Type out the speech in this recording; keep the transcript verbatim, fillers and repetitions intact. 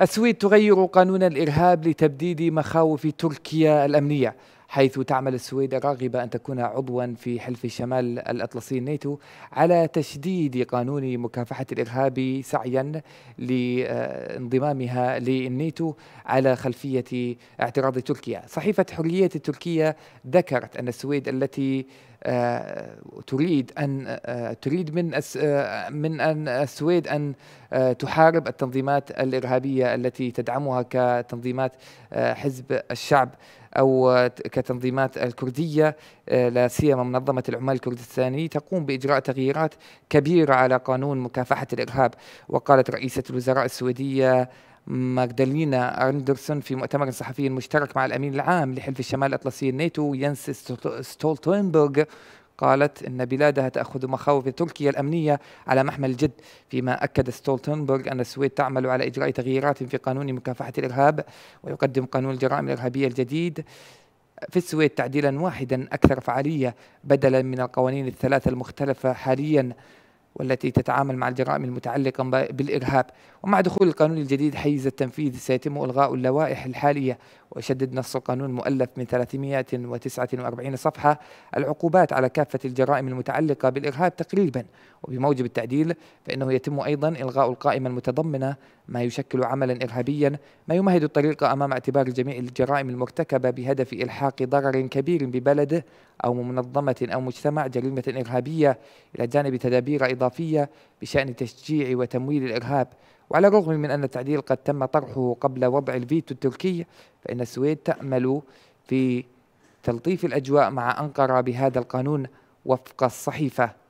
السويد تغير قانون الإرهاب لتبديد مخاوف تركيا الأمنية، حيث تعمل السويد الراغبة أن تكون عضوا في حلف الشمال الأطلسي الناتو على تشديد قانون مكافحة الإرهاب سعيا لانضمامها للناتو على خلفية اعتراض تركيا. صحيفة حرية التركية ذكرت أن السويد التي تريد أن تريد من من أن السويد أن تحارب التنظيمات الإرهابية التي تدعمها كتنظيمات حزب الشعب أو كتنظيمات الكردية، لا سيما منظمة العمال الكردستاني، تقوم بإجراء تغييرات كبيرة على قانون مكافحة الإرهاب. وقالت رئيسة الوزراء السويدية ماغدالينا أندرسون في مؤتمر صحفي مشترك مع الأمين العام لحلف الشمال الأطلسي الناتو ينس ستولتنبرغ، قالت إن بلادها تأخذ مخاوف تركيا الأمنية على محمل الجد، فيما أكد ستولتنبرغ أن السويد تعمل على إجراء تغييرات في قانون مكافحة الإرهاب. ويقدم قانون الجرائم الإرهابية الجديد في السويد تعديلا واحدا أكثر فعالية بدلا من القوانين الثلاثة المختلفة حاليا والتي تتعامل مع الجرائم المتعلقة بالإرهاب. ومع دخول القانون الجديد حيز التنفيذ سيتم إلغاء اللوائح الحالية. ويشدد نص القانون المؤلف من ثلاثمئة وتسعة وأربعين صفحة العقوبات على كافة الجرائم المتعلقة بالإرهاب تقريبا. وبموجب التعديل فإنه يتم أيضا إلغاء القائمة المتضمنة ما يشكل عملا إرهابيا، ما يمهد الطريق أمام اعتبار جميع الجرائم المرتكبة بهدف إلحاق ضرر كبير ببلده أو منظمة أو مجتمع جريمة إرهابية، إلى جانب تدابير إضافية بشأن تشجيع وتمويل الإرهاب. وعلى الرغم من أن التعديل قد تم طرحه قبل وضع الفيتو التركي، فإن السويد تأمل في تلطيف الأجواء مع أنقرة بهذا القانون وفق الصحيفة.